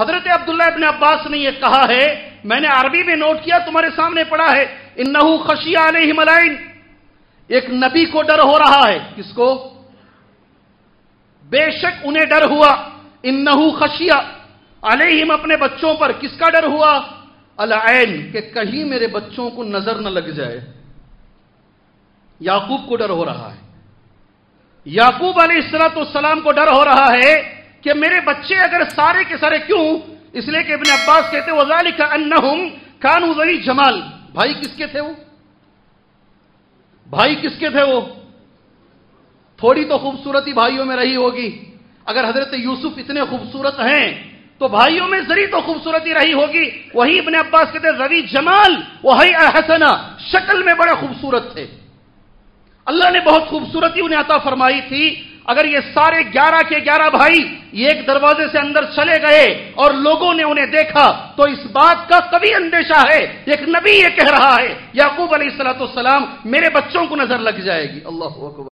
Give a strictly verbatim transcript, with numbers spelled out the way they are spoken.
हज़रत अब्दुल्लाह इब्ने अब्बास ने यह कहा है, मैंने अरबी में नोट किया, तुम्हारे सामने पढ़ा है, इन्नहु खशिया अलैहि मलाइन, एक नबी को डर हो रहा है। किसको? बेशक उन्हें डर हुआ। इन्नहु खशिया अलैहिम, अपने बच्चों पर। किसका डर हुआ? अलैन, के कहीं मेरे बच्चों को नजर न लग जाए। याकूब को डर हो रहा है, याकूब अलैहिस्सलाम को डर हो रहा है कि मेरे बच्चे अगर सारे के सारे, क्यों? इसलिए कि इब्ने अब्बास कहते हैं वज़ालिका अन्नहुम कानू ज़वी जमाल, भाई किसके थे वो? भाई किसके थे वो? थोड़ी तो खूबसूरती भाइयों में रही होगी। अगर हजरत यूसुफ इतने खूबसूरत हैं तो भाइयों में जरी तो खूबसूरती रही होगी। वही इब्ने अब्बास कहते हैं ज़वी जमाल वही अहसना, शक्ल में बड़े खूबसूरत थे, अल्लाह ने बहुत खूबसूरती उन्हें अता फरमाई थी। अगर ये सारे ग्यारह के ग्यारह भाई ये एक दरवाजे से अंदर चले गए और लोगों ने उन्हें देखा तो इस बात का कभी अंदेशा है, एक नबी ये कह रहा है याकूब अलैहिस्सलाम, मेरे बच्चों को नजर लग जाएगी। अल्लाह हु अकबर।